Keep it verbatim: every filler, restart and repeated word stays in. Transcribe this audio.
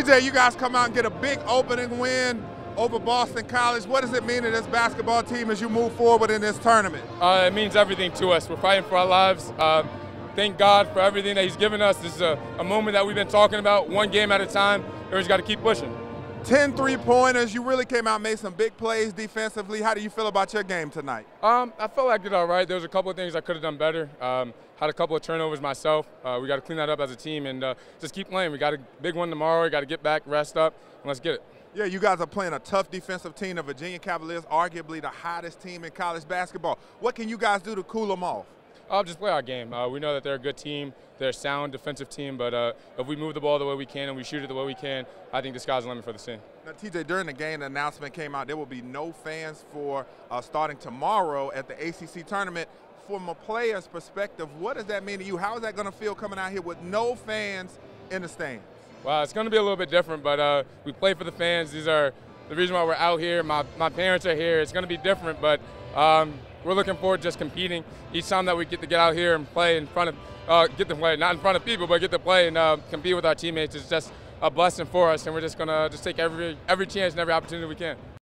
T J, you guys come out and get a big opening win over Boston College. What does it mean to this basketball team as you move forward in this tournament? Uh, it means everything to us. We're fighting for our lives. Uh, thank God for everything that he's given us. This is a, a moment that we've been talking about, one game at a time. We just got to keep pushing. ten three-pointers. You really came out, made some big plays defensively. How do you feel about your game tonight? Um, I felt like I did all right. There was a couple of things I could have done better. Um, had a couple of turnovers myself. Uh, we got to clean that up as a team and uh, just keep playing. We got a big one tomorrow. We got to get back, rest up, and let's get it. Yeah, you guys are playing a tough defensive team. The Virginia Cavaliers, arguably the hottest team in college basketball. What can you guys do to cool them off? I'll just play our game. Uh, we know that they're a good team. They're a sound defensive team, but uh, if we move the ball the way we can and we shoot it the way we can, I think the sky's the limit for the team. Now, T J, during the game, the announcement came out there will be no fans for uh, starting tomorrow at the A C C tournament. From a player's perspective, what does that mean to you? How is that going to feel coming out here with no fans in the stands? Well, it's going to be a little bit different, but uh, we play for the fans. These are the reason why we're out here. My, my parents are here. It's going to be different, but um, we're looking forward to just competing. Each time that we get to get out here and play in front of, uh, get to play, not in front of people, but get to play and uh, compete with our teammates is just a blessing for us, and we're just going to just take every, every chance and every opportunity we can.